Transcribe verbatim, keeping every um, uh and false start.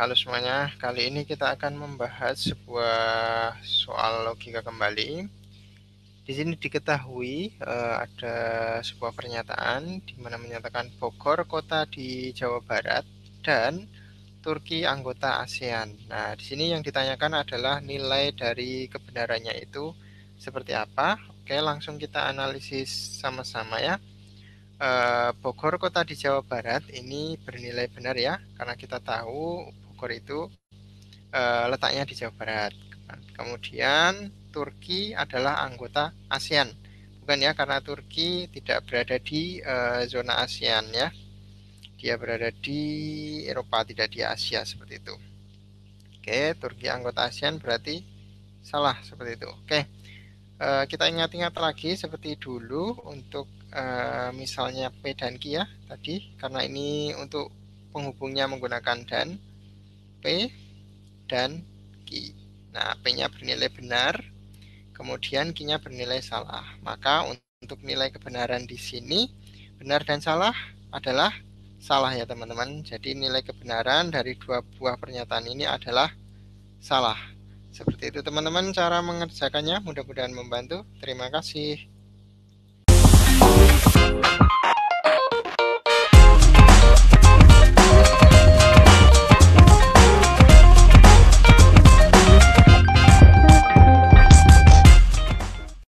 halo semuanya. Kali ini kita akan membahas sebuah soal logika kembali. Di sini diketahui uh, ada sebuah pernyataan di mana menyatakan Bogor kota di Jawa Barat dan Turki anggota ASEAN. Nah, di sini yang ditanyakan adalah nilai dari kebenarannya itu seperti apa. Oke, langsung kita analisis sama-sama ya. Bogor kota di Jawa Barat ini bernilai benar ya, karena kita tahu Bogor itu uh, letaknya di Jawa Barat. Kemudian Turki adalah anggota ASEAN, bukan ya, karena Turki tidak berada di uh, zona ASEAN ya, dia berada di Eropa, tidak di Asia, seperti itu. Oke, Turki anggota ASEAN berarti salah, seperti itu. Oke, uh, kita ingat-ingat lagi seperti dulu untuk Uh, misalnya P dan Q ya tadi, karena ini untuk penghubungnya menggunakan dan P dan Q. Nah, P-nya bernilai benar, kemudian Q-nya bernilai salah. Maka untuk nilai kebenaran di sini benar dan salah adalah salah ya teman-teman. Jadi nilai kebenaran dari dua buah pernyataan ini adalah salah. Seperti itu teman-teman cara mengerjakannya, mudah-mudahan membantu. Terima kasih.